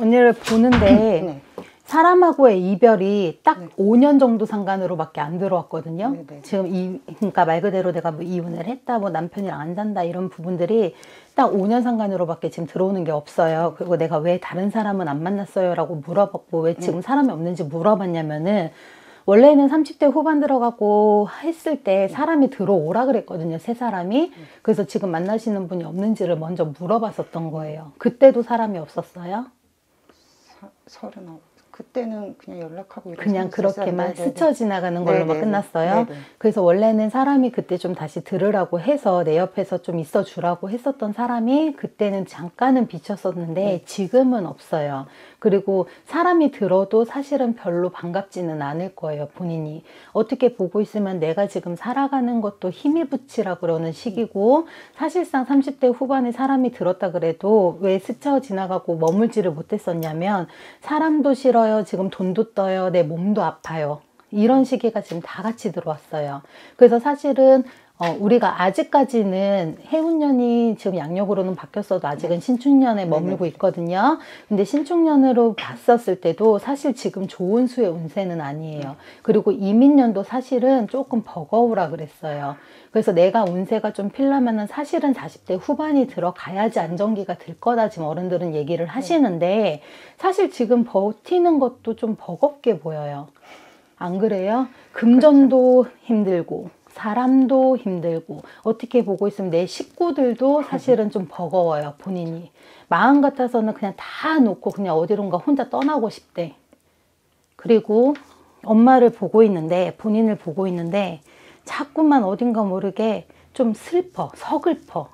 언니를 보는데 네. 사람하고의 이별이 딱 네. 5년 정도 상관으로밖에 안 들어왔거든요. 네, 네. 지금 그러니까 말 그대로 내가 뭐 이혼을 했다, 뭐 남편이랑 안 산다 이런 부분들이 딱 5년 상관으로밖에 지금 들어오는 게 없어요. 그리고 내가 왜 다른 사람은 안 만났어요라고 물어봤고 왜 지금 사람이 없는지 물어봤냐면은 원래는 30대 후반 들어가고 했을 때 사람이 들어오라 그랬거든요. 세 사람이. 그래서 지금 만나시는 분이 없는지를 먼저 물어봤었던 거예요. 그때도 사람이 없었어요? 39. 그때는 그냥 연락하고 그냥 그렇게만 스쳐 지나가는 걸로 막 끝났어요. 네네. 그래서 원래는 사람이 그때 좀 다시 들으라고 해서 내 옆에서 좀 있어 주라고 했었던 사람이 그때는 잠깐은 비쳤었는데 네. 지금은 없어요. 그리고 사람이 들어도 사실은 별로 반갑지는 않을 거예요. 본인이 어떻게 보고 있으면 내가 지금 살아가는 것도 힘이 붙이라 그러는 시기고 사실상 30대 후반에 사람이 들었다 그래도 왜 스쳐 지나가고 머물지를 못했었냐면 사람도 싫어요. 지금 돈도 떠요. 내 몸도 아파요. 이런 시기가 지금 다 같이 들어왔어요. 그래서 사실은 우리가 아직까지는 해운년이 지금 양력으로는 바뀌었어도 아직은 신축년에 머물고 있거든요. 근데 신축년으로 봤었을 때도 사실 지금 좋은 수의 운세는 아니에요. 그리고 이민년도 사실은 조금 버거우라 그랬어요. 그래서 내가 운세가 좀 필라면은 사실은 40대 후반이 들어가야지 안정기가 들 거다 지금 어른들은 얘기를 하시는데 사실 지금 버티는 것도 좀 버겁게 보여요. 안 그래요? 금전도 힘들고 사람도 힘들고 어떻게 보고 있으면 내 식구들도 사실은 좀 버거워요. 본인이 마음 같아서는 그냥 다 놓고 그냥 어디론가 혼자 떠나고 싶대. 그리고 엄마를 보고 있는데 본인을 보고 있는데 자꾸만 어딘가 모르게 좀 슬퍼, 서글퍼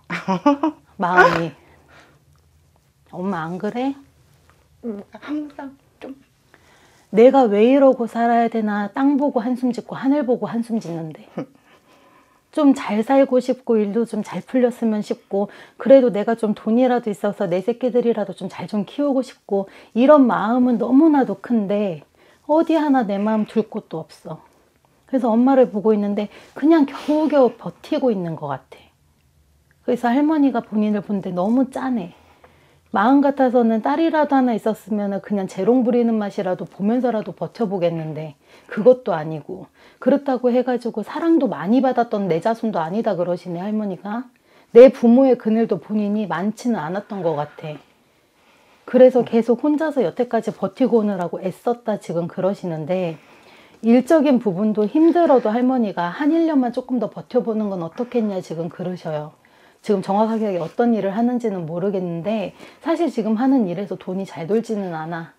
마음이. 엄마 안 그래? 항상 좀 내가 왜 이러고 살아야 되나 땅 보고 한숨 짓고 하늘 보고 한숨 짓는데 좀 잘 살고 싶고 일도 좀 잘 풀렸으면 싶고 그래도 내가 좀 돈이라도 있어서 내 새끼들이라도 좀 잘 좀 키우고 싶고 이런 마음은 너무나도 큰데 어디 하나 내 마음 둘 곳도 없어. 그래서 엄마를 보고 있는데 그냥 겨우겨우 버티고 있는 것 같아. 그래서 할머니가 본인을 보는데 너무 짠해. 마음 같아서는 딸이라도 하나 있었으면 그냥 재롱 부리는 맛이라도 보면서라도 버텨보겠는데 그것도 아니고 그렇다고 해가지고 사랑도 많이 받았던 내 자손도 아니다 그러시네 할머니가. 내 부모의 그늘도 본인이 많지는 않았던 것 같아. 그래서 계속 혼자서 여태까지 버티고 오느라고 애썼다 지금 그러시는데 일적인 부분도 힘들어도 할머니가 한 1년만 조금 더 버텨보는 건 어떻겠냐 지금 그러셔요. 지금 정확하게 어떤 일을 하는지는 모르겠는데 사실 지금 하는 일에서 돈이 잘 돌지는 않아.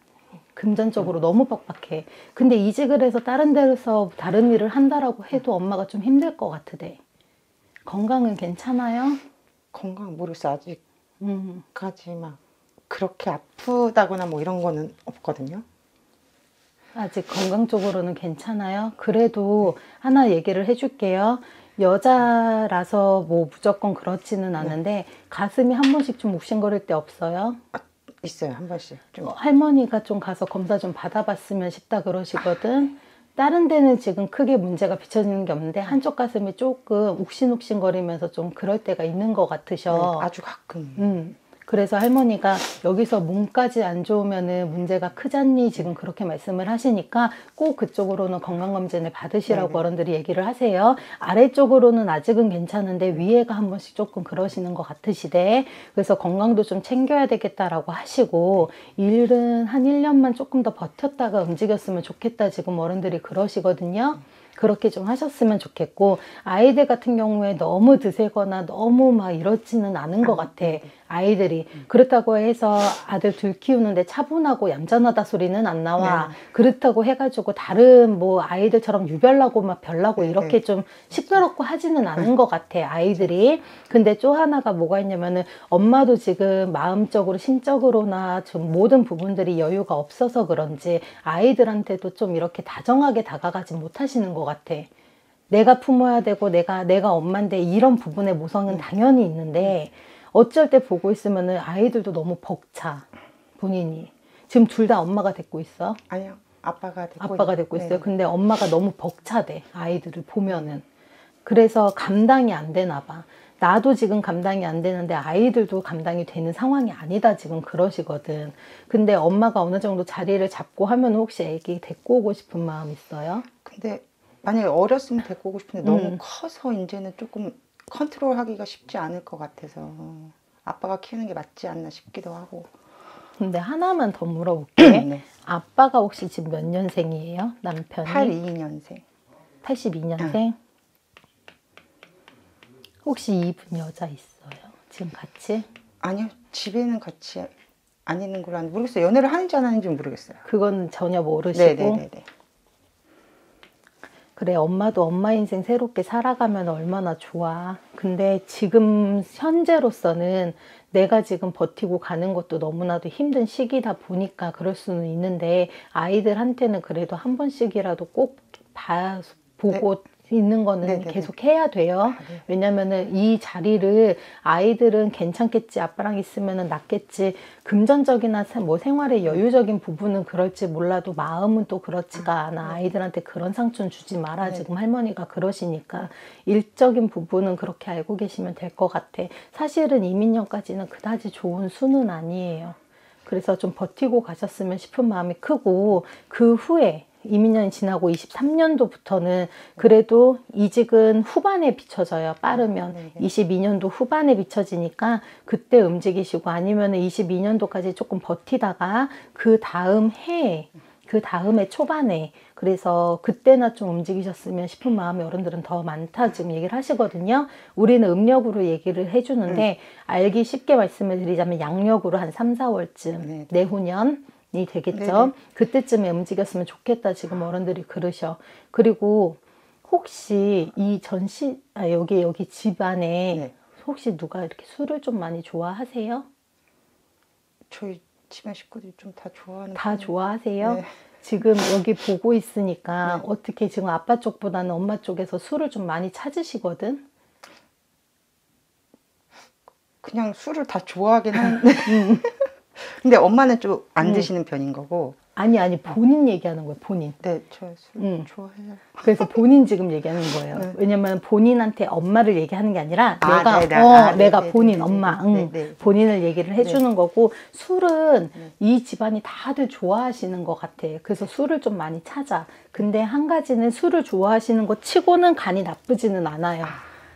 금전적으로 너무 빡빡해. 근데 이직을 해서 다른 데서 다른 일을 한다라고 해도 엄마가 좀 힘들 것 같으대. 건강은 괜찮아요? 건강 모르겠어. 아직까지 막 그렇게 아프다거나 뭐 이런 거는 없거든요. 아직 건강 쪽으로는 괜찮아요. 그래도 하나 얘기를 해줄게요. 여자라서 뭐 무조건 그렇지는 않은데 네. 가슴이 한 번씩 좀 욱신거릴 때 없어요? 아, 있어요. 한 번씩. 좀. 할머니가 좀 가서 검사 좀 받아봤으면 싶다 그러시거든. 다른 데는 지금 크게 문제가 비춰지는 게 없는데 한쪽 가슴이 조금 욱신욱신거리면서 좀 그럴 때가 있는 것 같으셔. 네, 아주 가끔. 그래서 할머니가 여기서 몸까지 안 좋으면은 문제가 크잖니 지금 그렇게 말씀을 하시니까 꼭 그쪽으로는 건강검진을 받으시라고 네네. 어른들이 얘기를 하세요. 아래쪽으로는 아직은 괜찮은데 위에가 한 번씩 조금 그러시는 것 같으시대. 그래서 건강도 좀 챙겨야 되겠다라고 하시고 일은 한 1년만 조금 더 버텼다가 움직였으면 좋겠다 지금 어른들이 그러시거든요. 그렇게 좀 하셨으면 좋겠고 아이들 같은 경우에 너무 드세거나 너무 막 이렇지는 않은 것 같아. 아이들이 그렇다고 해서 아들 둘 키우는데 차분하고 얌전하다 소리는 안 나와. 네. 그렇다고 해가지고 다른 뭐 아이들처럼 유별나고 막 별나고 이렇게 좀 시끄럽고 하지는 않은 것 같아 아이들이. 근데 또 하나가 뭐가 있냐면은 엄마도 지금 마음적으로 심적으로나 좀 모든 부분들이 여유가 없어서 그런지 아이들한테도 좀 이렇게 다정하게 다가가지 못하시는 것 같아. 내가 품어야 되고 내가 엄마인데 이런 부분의 모성은 당연히 있는데 어쩔 때 보고 있으면은 아이들도 너무 벅차. 본인이 지금 둘 다 엄마가 데리고 있어? 아니요, 아빠가 데리고 있어요. 근데 엄마가 너무 벅차대 아이들을 보면은. 그래서 감당이 안 되나 봐. 나도 지금 감당이 안 되는데 아이들도 감당이 되는 상황이 아니다 지금 그러시거든. 근데 엄마가 어느 정도 자리를 잡고 하면 혹시 애기 데리고 오고 싶은 마음 있어요? 근데 만약에 어렸으면 데리고 오고 싶은데 너무 커서 이제는 조금 컨트롤하기가 쉽지 않을 것 같아서 아빠가 키우는 게 맞지 않나 싶기도 하고. 근데 하나만 더 물어볼게. 네. 아빠가 혹시 지금 몇 년생이에요? 남편이? 82년생. 82년생? 응. 혹시 이분 여자 있어요? 지금 같이? 아니요. 집에는 같이 안 있는 걸로 아는데 모르겠어요. 연애를 하는지 안 하는지 모르겠어요. 그건 전혀 모르시고? 네네네네. 그래, 엄마도 엄마 인생 새롭게 살아가면 얼마나 좋아. 근데 지금 현재로서는 내가 지금 버티고 가는 것도 너무나도 힘든 시기다 보니까 그럴 수는 있는데 아이들한테는 그래도 한 번씩이라도 꼭 보고 네. 있는 거는 네네네. 계속 해야 돼요. 아, 네. 왜냐면은 이 자리를 아이들은 괜찮겠지, 아빠랑 있으면은 낫겠지, 금전적이나 뭐 생활의 여유적인 부분은 그럴지 몰라도 마음은 또 그렇지가 않아. 아이들한테 그런 상처는 주지 마라. 네. 지금 할머니가 그러시니까 일적인 부분은 그렇게 알고 계시면 될 것 같아. 사실은 이민년까지는 그다지 좋은 수는 아니에요. 그래서 좀 버티고 가셨으면 싶은 마음이 크고, 그 후에 이민년이 지나고 23년도부터는 그래도 이직은 후반에 비춰져요. 빠르면. 네, 네. 22년도 후반에 비춰지니까 그때 움직이시고, 아니면 22년도까지 조금 버티다가 그 다음 해에, 그 다음에 초반에, 그래서 그때나 좀 움직이셨으면 싶은 마음이 어른들은 더 많다 지금 얘기를 하시거든요. 우리는 음력으로 얘기를 해주는데 알기 쉽게 말씀을 드리자면 양력으로 한 3, 4월쯤 네, 네. 내후년 이 되겠죠. 네네. 그때쯤에 움직였으면 좋겠다 지금 어른들이 그러셔. 그리고 혹시 이 전시 여기 집안에 네. 혹시 누가 이렇게 술을 좀 많이 좋아하세요? 저희 집안 식구들이 좀 다 좋아하는. 다 편이... 좋아하세요? 네. 지금 여기 보고 있으니까 네. 어떻게 지금 아빠 쪽보다는 엄마 쪽에서 술을 좀 많이 찾으시거든. 그냥 술을 다 좋아하긴 하는데. 근데 엄마는 좀 안 드시는 편인 거고. 아니 본인 얘기하는 거예요. 본인. 네, 저 술 좋아해요. 그래서 본인 지금 얘기하는 거예요. 네. 왜냐면 본인한테 엄마를 얘기하는 게 아니라 내가 본인 엄마 본인을 얘기를 해주는 네. 거고, 술은 네. 이 집안이 다들 좋아하시는 것 같아. 그래서 술을 좀 많이 찾아. 근데 한 가지는 술을 좋아하시는 거 치고는 간이 나쁘지는 않아요.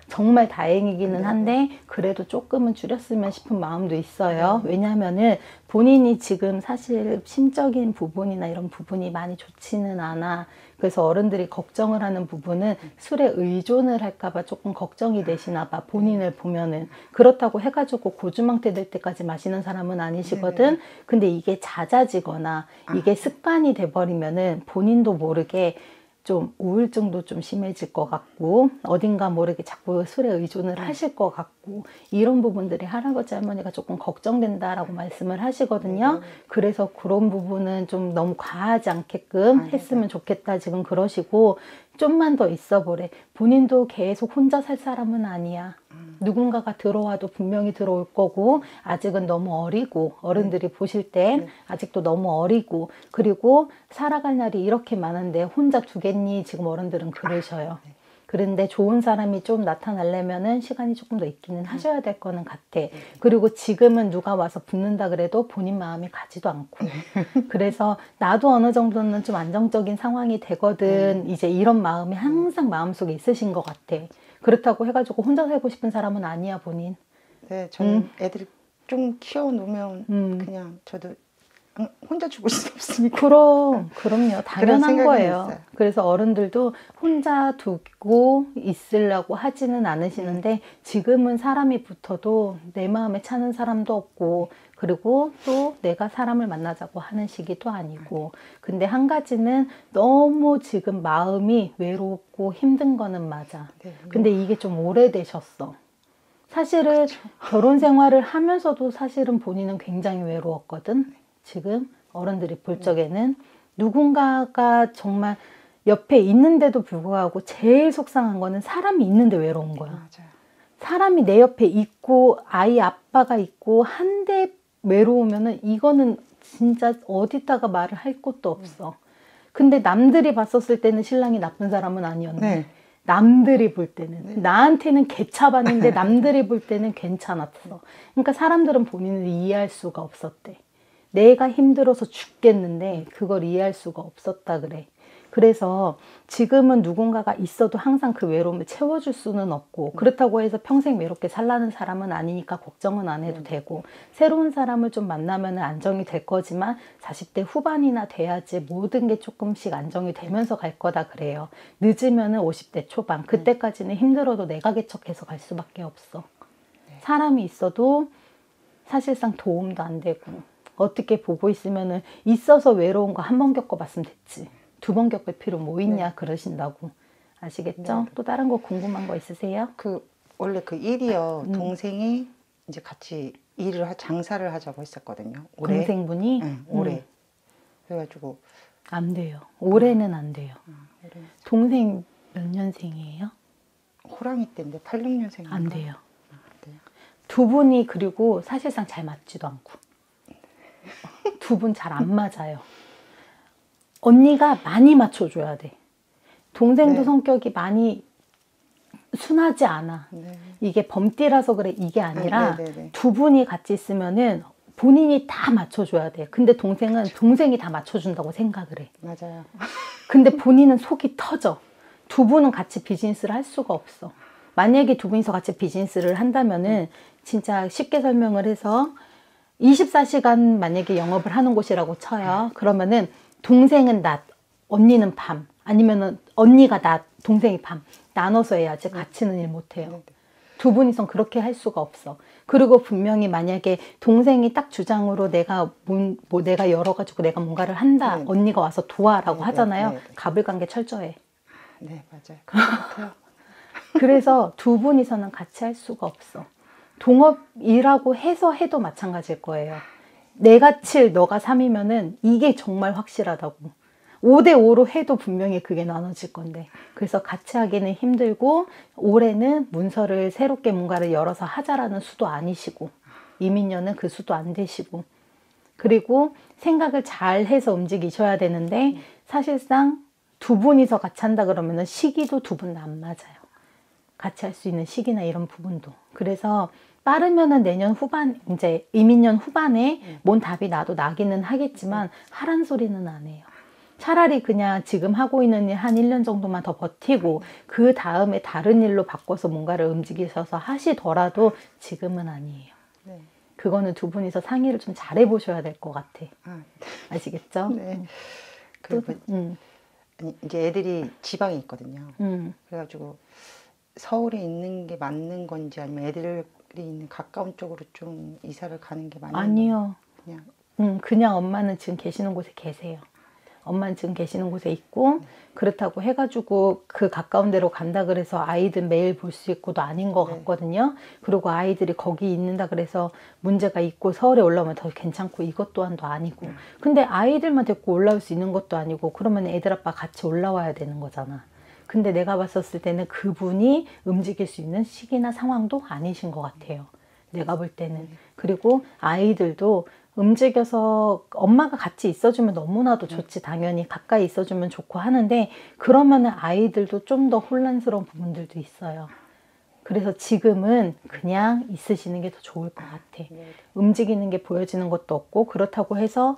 정말 다행이기는 한데 그래도 조금은 줄였으면 싶은 마음도 있어요. 왜냐하면은 본인이 지금 사실 심적인 부분이나 이런 부분이 많이 좋지는 않아. 그래서 어른들이 걱정을 하는 부분은 술에 의존을 할까 봐 조금 걱정이 되시나 봐. 본인을 보면은. 그렇다고 해가지고 고주망태 될 때까지 마시는 사람은 아니시거든. 근데 이게 잦아지거나 이게 습관이 돼버리면은 본인도 모르게 좀 우울증도 좀 심해질 것 같고, 어딘가 모르게 자꾸 술에 의존을 하실 것 같고, 이런 부분들이 할아버지 할머니가 조금 걱정된다라고 말씀을 하시거든요. 그래서 그런 부분은 좀 너무 과하지 않게끔 했으면 좋겠다 지금 그러시고, 좀만 더 있어 보래. 본인도 계속 혼자 살 사람은 아니야. 누군가가 들어와도 분명히 들어올 거고, 아직은 너무 어리고, 어른들이 보실 땐 아직도 너무 어리고, 그리고 살아갈 날이 이렇게 많은데 혼자 두겠니? 지금 어른들은 그러셔요. 그런데 좋은 사람이 좀 나타나려면은 시간이 조금 더 있기는 하셔야 될 거는 같아. 그리고 지금은 누가 와서 붙는다 그래도 본인 마음이 가지도 않고. 그래서 나도 어느 정도는 좀 안정적인 상황이 되거든. 이제 이런 마음이 항상 마음속에 있으신 것 같아. 그렇다고 해가지고 혼자 살고 싶은 사람은 아니야, 본인. 네, 저는 애들 좀 키워놓으면 그냥 저도 혼자 죽을 수 없으니까. 그럼요. 당연한 거예요. 있어요. 그래서 어른들도 혼자 두고 있으려고 하지는 않으시는데 지금은 사람이 붙어도 내 마음에 차는 사람도 없고, 그리고 또 내가 사람을 만나자고 하는 시기도 아니고. 근데 한 가지는 너무 지금 마음이 외롭고 힘든 거는 맞아. 근데 이게 좀 오래되셨어. 사실은 그쵸. 결혼 생활을 하면서도 사실은 본인은 굉장히 외로웠거든. 지금 어른들이 볼 적에는 누군가가 정말 옆에 있는데도 불구하고 제일 속상한 거는 사람이 있는데 외로운 거야. 맞아요. 사람이 내 옆에 있고 아이 아빠가 있고 한데 외로우면은 이거는 진짜 어디다가 말을 할 것도 없어. 근데 남들이 봤었을 때는 신랑이 나쁜 사람은 아니었네. 남들이 볼 때는 네. 나한테는 개차반인데 남들이 볼 때는 괜찮았어. 그러니까 사람들은 본인을 이해할 수가 없었대. 내가 힘들어서 죽겠는데 그걸 이해할 수가 없었다 그래. 그래서 지금은 누군가가 있어도 항상 그 외로움을 채워줄 수는 없고 그렇다고 해서 평생 외롭게 살라는 사람은 아니니까 걱정은 안 해도 되고 새로운 사람을 좀 만나면 안정이 될 거지만 40대 후반이나 돼야지 모든 게 조금씩 안정이 되면서 갈 거다 그래요. 늦으면 50대 초반 그때까지는 힘들어도 내가 개척해서 갈 수밖에 없어. 사람이 있어도 사실상 도움도 안 되고 어떻게 보고 있으면 있어서 외로운 거 한 번 겪어봤으면 됐지. 두 번 겪을 필요 뭐 있냐 네. 그러신다고. 아시겠죠? 네. 또 다른 거 궁금한 거 있으세요? 그 원래 그 일이요. 동생이 이제 같이 일을 장사를 하자고 했었거든요. 올해. 동생분이? 네, 올해. 그래가지고 안 돼요. 올해는 안 돼요. 올해. 동생 몇 년생이에요? 호랑이 때인데 86년생인가? 안 돼요. 두 분이 그리고 사실상 잘 맞지도 않고 두 분 잘 안 맞아요. 언니가 많이 맞춰줘야 돼. 동생도 네. 성격이 많이 순하지 않아. 네. 이게 범띠라서 그래 이게 아니라 네, 네, 네. 두 분이 같이 있으면은 본인이 다 맞춰줘야 돼. 근데 동생은 그쵸. 동생이 다 맞춰준다고 생각을 해. 맞아요. 근데 본인은 속이 터져. 두 분은 같이 비즈니스를 할 수가 없어. 만약에 두 분이서 같이 비즈니스를 한다면은 진짜 쉽게 설명을 해서 24시간 만약에 영업을 하는 곳이라고 쳐요. 그러면은 동생은 낮, 언니는 밤, 아니면은 언니가 낮, 동생이 밤 나눠서 해야지 같이는 일 못해요. 두 분이선 그렇게 할 수가 없어. 그리고 분명히 만약에 동생이 딱 주장으로 내가 내가 열어가지고 내가 뭔가를 한다, 네. 언니가 와서 도와라고 네, 하잖아요. 네, 네, 네. 가불관계 철저해. 네, 맞아요. 그런 것 같아요. 그래서 두 분이서는 같이 할 수가 없어. 동업이라고 해서 해도 마찬가지일 거예요. 내가 7, 너가 3이면은 이게 정말 확실하다고. 5대5로 해도 분명히 그게 나눠질 건데. 그래서 같이 하기는 힘들고 올해는 문서를 새롭게 뭔가를 열어서 하자라는 수도 아니시고 이민년은 그 수도 안 되시고 그리고 생각을 잘 해서 움직이셔야 되는데 사실상 두 분이서 같이 한다 그러면은 시기도 두 분 다 안 맞아요. 같이 할 수 있는 시기나 이런 부분도. 그래서 빠르면은 내년 후반, 이제 이민년 후반에 뭔 답이 나도 나기는 하겠지만 하란 소리는 안 해요. 차라리 그냥 지금 하고 있는 일 한 1년 정도만 더 버티고 그 다음에 다른 일로 바꿔서 뭔가를 움직이셔서 하시더라도 지금은 아니에요. 네. 그거는 두 분이서 상의를 좀 잘 해보셔야 될 것 같아. 아시겠죠? 네. 그리고 아니, 이제 애들이 지방에 있거든요. 그래가지고 서울에 있는 게 맞는 건지 아니면 애들을 있는 가까운 쪽으로 좀 이사를 가는 게 많이 아니요. 그냥 엄마는 지금 계시는 곳에 계세요. 엄마는 지금 계시는 곳에 있고 그렇다고 해가지고 그 가까운 데로 간다 그래서 아이들 매일 볼 수 있고도 아닌 것 같거든요. 그리고 아이들이 거기 있는다 그래서 문제가 있고 서울에 올라오면 더 괜찮고 이것 또한도 아니고 근데 아이들만 데리고 올라올 수 있는 것도 아니고 그러면 애들 아빠 같이 올라와야 되는 거잖아. 근데 내가 봤었을 때는 그분이 움직일 수 있는 시기나 상황도 아니신 것 같아요. 내가 볼 때는. 그리고 아이들도 움직여서 엄마가 같이 있어주면 너무나도 좋지. 당연히 가까이 있어주면 좋고 하는데 그러면은 아이들도 좀 더 혼란스러운 부분들도 있어요. 그래서 지금은 그냥 있으시는 게 더 좋을 것 같아. 움직이는 게 보여지는 것도 없고 그렇다고 해서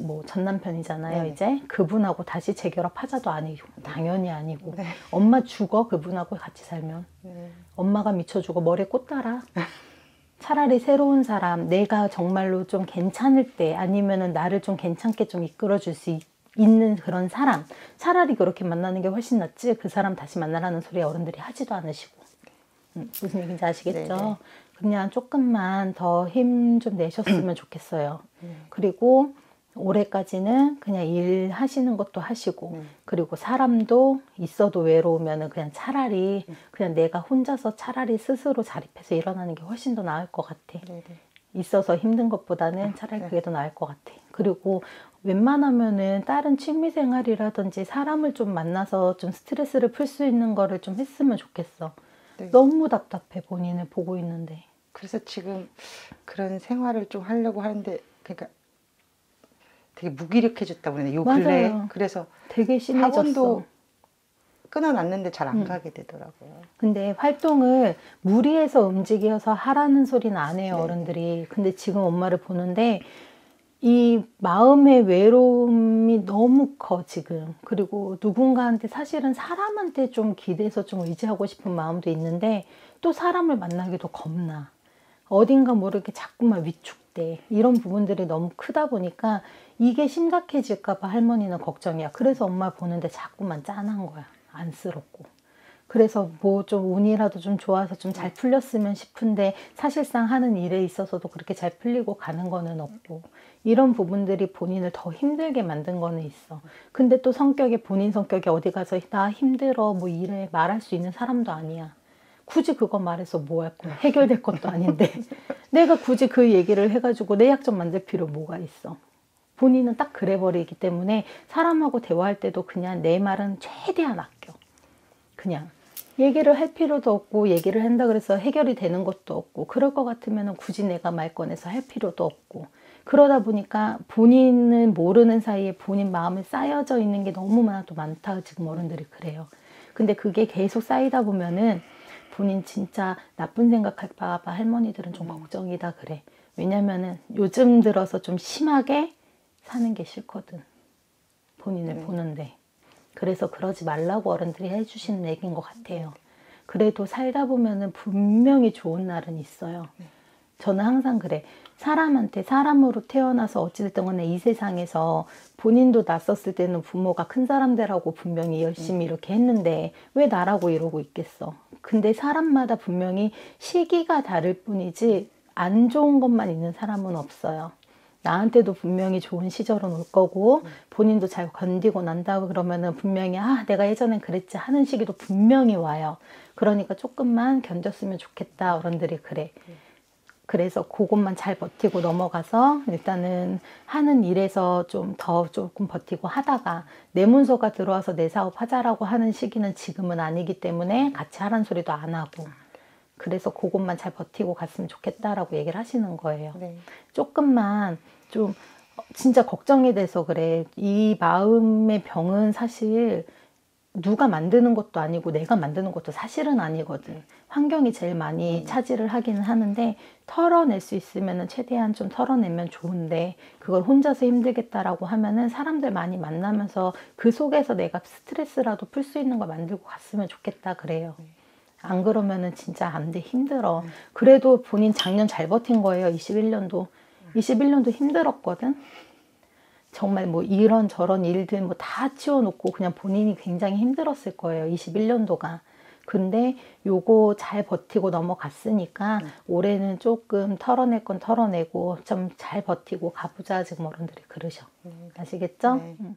뭐 전남편이잖아요. 네네. 이제 그분하고 다시 재결합하자도 아니고 당연히 아니고 네. 엄마 죽어 그분하고 같이 살면 네. 엄마가 미쳐주고 머리에 꽃 달아. 차라리 새로운 사람 내가 정말로 좀 괜찮을 때 아니면은 나를 좀 괜찮게 좀 이끌어 줄 수 있는 그런 사람 차라리 그렇게 만나는 게 훨씬 낫지 그 사람 다시 만나라는 소리 어른들이 하지도 않으시고 무슨 얘기인지 아시겠죠? 네네. 그냥 조금만 더 힘 좀 내셨으면 좋겠어요. 그리고 올해까지는 그냥 일 하시는 것도 하시고 그리고 사람도 있어도 외로우면은 그냥 차라리 그냥 내가 혼자서 차라리 스스로 자립해서 일어나는 게 훨씬 더 나을 것 같아. 네네. 있어서 힘든 것보다는 차라리 그게 더 나을 것 같아. 그리고 웬만하면은 다른 취미생활이라든지 사람을 좀 만나서 좀 스트레스를 풀 수 있는 거를 좀 했으면 좋겠어. 네. 너무 답답해 본인을 보고 있는데. 그래서 지금 그런 생활을 좀 하려고 하는데 그러니까 되게 무기력해졌다고 그러네. 요 근래에. 그래서 되게 심해졌어. 학원도 끊어놨는데 잘 안 가게 되더라고요. 근데 활동을 무리해서 움직여서 하라는 소리는 안 해요, 네. 어른들이. 근데 지금 엄마를 보는데 이 마음의 외로움이 너무 커, 지금. 그리고 누군가한테, 사실은 사람한테 좀 기대서 좀 의지하고 싶은 마음도 있는데 또 사람을 만나기도 겁나. 어딘가 모르게 자꾸만 위축돼. 이런 부분들이 너무 크다 보니까 이게 심각해질까봐 할머니는 걱정이야. 그래서 엄마 보는데 자꾸만 짠한 거야. 안쓰럽고. 그래서 뭐 좀 운이라도 좀 좋아서 좀 잘 풀렸으면 싶은데 사실상 하는 일에 있어서도 그렇게 잘 풀리고 가는 거는 없고, 이런 부분들이 본인을 더 힘들게 만든 거는 있어. 근데 또 성격이, 본인 성격이 어디 가서 나 힘들어 뭐 이래 말할 수 있는 사람도 아니야. 굳이 그거 말해서 뭐 할 거야. 해결될 것도 아닌데 내가 굳이 그 얘기를 해가지고 내 약점 만들 필요 뭐가 있어. 본인은 딱 그래버리기 때문에 사람하고 대화할 때도 그냥 내 말은 최대한 아껴. 그냥 얘기를 할 필요도 없고, 얘기를 한다 그래서 해결이 되는 것도 없고, 그럴 것 같으면 굳이 내가 말 꺼내서 할 필요도 없고, 그러다 보니까 본인은 모르는 사이에 본인 마음에 쌓여져 있는 게 너무나도 많다, 지금 어른들이 그래요. 근데 그게 계속 쌓이다 보면은 본인 진짜 나쁜 생각할까 봐 할머니들은 좀 걱정이다 그래. 왜냐면은 요즘 들어서 좀 심하게 사는 게 싫거든, 본인을 보는데. 그래서 그러지 말라고 어른들이 해주시는 얘기인 것 같아요. 그래도 살다 보면은 분명히 좋은 날은 있어요. 저는 항상 그래. 사람한테, 사람으로 태어나서 어찌됐든 간에 이 세상에서 본인도 났었을 때는 부모가 큰 사람들하고 분명히 열심히 이렇게 했는데 왜 나라고 이러고 있겠어. 근데 사람마다 분명히 시기가 다를 뿐이지 안 좋은 것만 있는 사람은 없어요. 나한테도 분명히 좋은 시절은 올 거고, 본인도 잘 견디고 난다고 그러면은 분명히 아 내가 예전엔 그랬지 하는 시기도 분명히 와요. 그러니까 조금만 견뎠으면 좋겠다, 어른들이 그래. 그래서 그것만 잘 버티고 넘어가서 일단은 하는 일에서 좀 더 조금 버티고 하다가 내 문서가 들어와서 내 사업 하자라고 하는 시기는 지금은 아니기 때문에 같이 하란 소리도 안 하고, 그래서 그것만 잘 버티고 갔으면 좋겠다라고 얘기를 하시는 거예요. 네. 조금만 좀 진짜 걱정이 돼서 그래. 이 마음의 병은 사실 누가 만드는 것도 아니고 내가 만드는 것도 사실은 아니거든. 환경이 제일 많이 차지를 하기는 하는데 털어낼 수 있으면 최대한 좀 털어내면 좋은데, 그걸 혼자서 힘들겠다라고 하면은 사람들 많이 만나면서 그 속에서 내가 스트레스라도 풀 수 있는 걸 만들고 갔으면 좋겠다 그래요. 안 그러면은 진짜 안 돼, 힘들어. 그래도 본인 작년 잘 버틴 거예요. 21년도 힘들었거든. 정말 뭐 이런저런 일들 뭐 다 치워놓고 그냥 본인이 굉장히 힘들었을 거예요, 21년도가. 근데 요거 잘 버티고 넘어갔으니까 올해는 조금 털어낼 건 털어내고 좀 잘 버티고 가보자, 지금 어른들이 그러셔. 아시겠죠? 네.